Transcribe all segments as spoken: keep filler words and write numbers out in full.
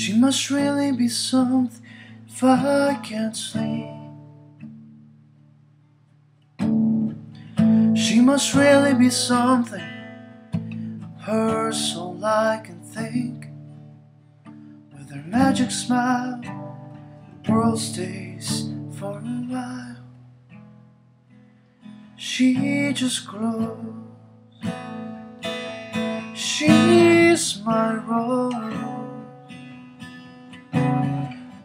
She must really be something if I can't sleep. She must really be something. Her soul I can think. With her magic smile, the world stays for a while. She just glows. She's my rose,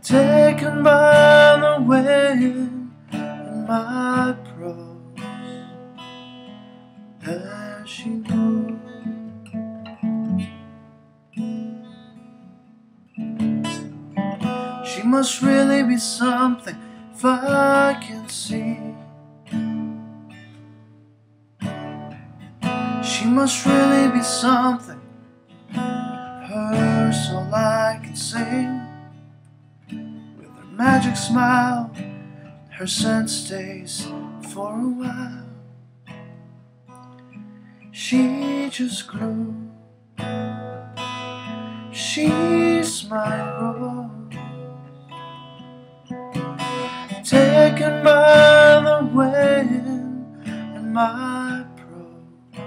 taken by the wind in my prose. As she moves, she must really be something if I can see. She must really be something. Her soul I can sing. With her magic smile, her scent stays for a while. She just glows. She's my rose, taken by the wind in my prose.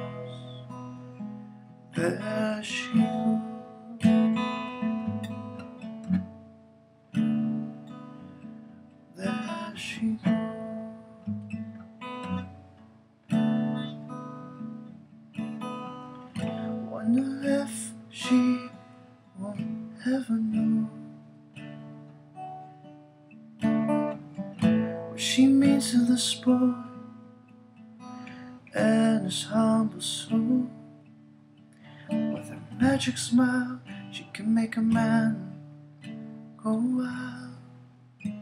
There she goes. There she goes. Wonder if she won't ever know she means to this boy and his humble soul. With her magic smile, she can make a man go wild.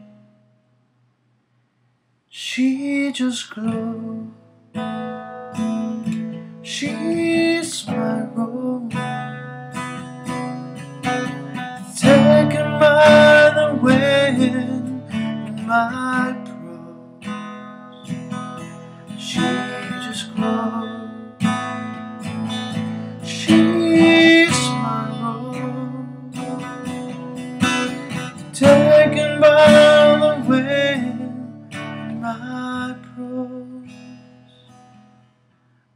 She just glows. She's my rose, taken by the wind in my prose. She just glows. She's my rose, taken by the wind in my prose.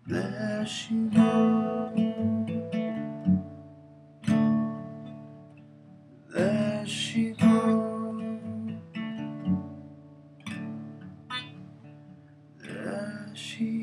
There she goes. There she goes. She